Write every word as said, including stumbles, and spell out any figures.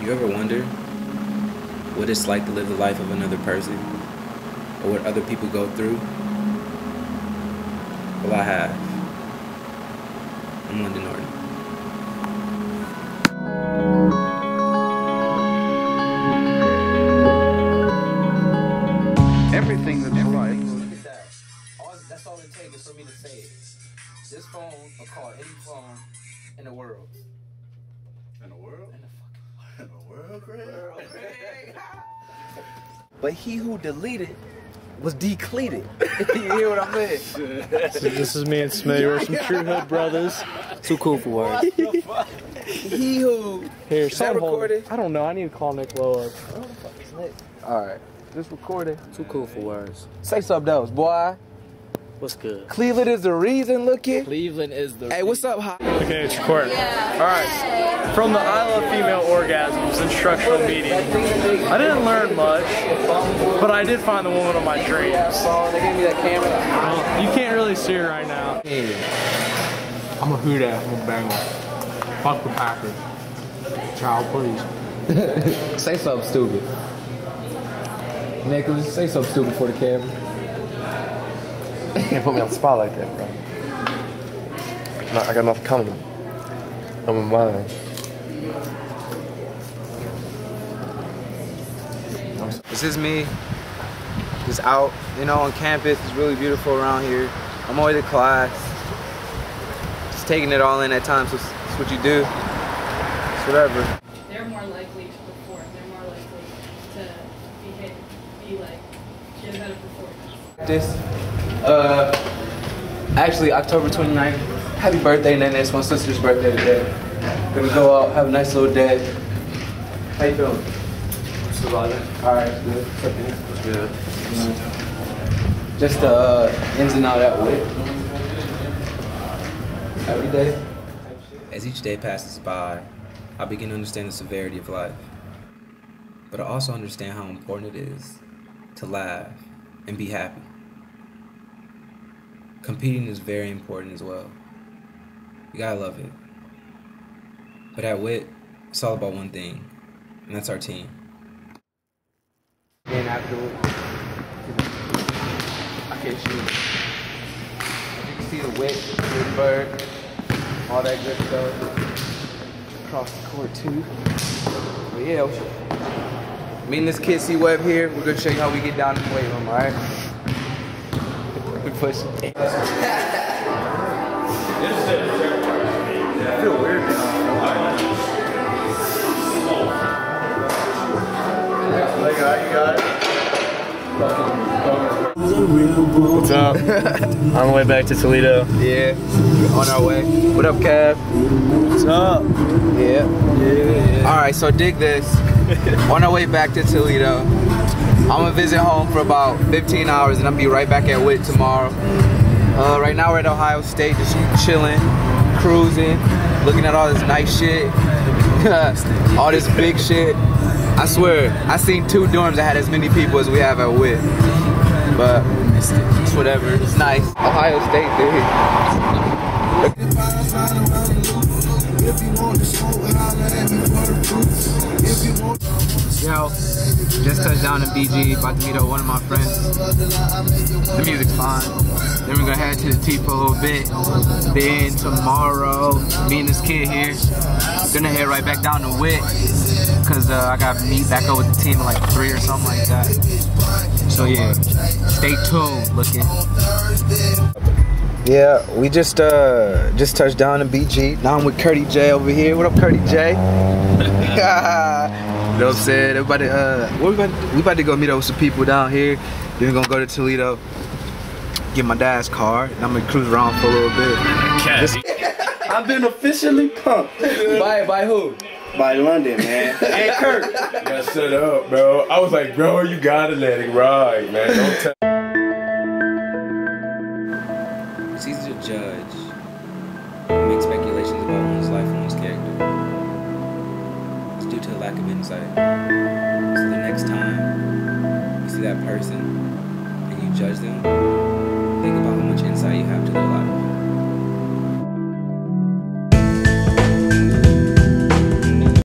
You ever wonder what it's like to live the life of another person or what other people go through? Well, I have. I'm London Norton. Everything that's right. That's all it takes for me to say it. This phone will call any phone in the world. In the world? In the fucking world. In the world, Craig. But he who deleted was decleated. You hear what I mean? So this is me and Smitty. We're some true hood brothers. Too cool for words. He who. Here, is that recorded? I don't know. I need to call Nick Lowe up. What the fuck is Nick? All right. This recorded. Too cool for words. Say something else, boy. What's good? Cleveland is the reason, look it. Cleveland is the reason. Hey, what's up, hot? Okay, it's recording. Yeah. All right. From the I Love Female Orgasms instructional meeting, I didn't learn much, but I did find the woman of my dreams. They gave me that camera. You can't really see her right now. I'm a hoot ass, I'm a banger. Fuck the Packers. Child, please. Say something stupid. Nicholas, say something stupid for the camera. You can't put me on the spot like that, bro. No, I got enough coming. I'm in mine. This is me. Just out, you know, on campus. It's really beautiful around here. I'm always at class. Just taking it all in at times. So it's what you do. It's whatever. They're more likely to perform. They're more likely to behave, be like, get a better performance. This. Uh, actually, October twenty-ninth. Happy birthday, Nene. It's my sister's birthday today. Gonna go out, have a nice little day. How you feeling? I'm surviving. All right, good. What's good? Mm-hmm. Just the uh, ins and out at Witt. Every day. As each day passes by, I begin to understand the severity of life. But I also understand how important it is to laugh and be happy. Competing is very important as well. You gotta love it. But at Witt, it's all about one thing, and that's our team. Then afterward, I can't shoot. You can see the Witt, the bird, all that good stuff. Across the court too. But yeah, me and this kid C-Webb here, we're gonna show you how we get down and wave them, all right? Push. I feel weird now. What's up? On the way back to Toledo. Yeah. On our way. What up, Cav? What's up? Yeah. Yeah. yeah. Alright, so dig this. On our way back to Toledo. I'm gonna visit home for about fifteen hours and I'll be right back at Witt tomorrow. Uh, right now we're at Ohio State, just chilling, cruising, looking at all this nice shit, all this big shit. I swear, I seen two dorms that had as many people as we have at Witt. But it's whatever, it's nice. Ohio State, dude. If you want to smoke, I'll for the Yo, just touched down in B G, about to meet up one of my friends. The music's fine. Then we're gonna head to the T for a little bit. Then tomorrow, me and this kid here, gonna head right back down to Witt. Cause uh, I gotta meet back up with the team at like three or something like that. So yeah, stay tuned, looking. Yeah, we just uh, just touched down in B G. Now I'm with Curdy J over here. What up, Curdy J? You know what I'm saying? Everybody, uh, we're about to, we about to go meet up with some people down here. Then we're gonna go to Toledo, get my dad's car, and I'm gonna cruise around for a little bit. Okay. Just, I've been officially pumped. By by who? By London, man. Hey, Kirk. You gotta shut up, bro. I was like, bro, you gotta let it ride, man. Don't tell. It's easy to judge, and make speculations about one's life and one's character. Due to a lack of insight. So the next time you see that person and you judge them, think about how much insight you have to them.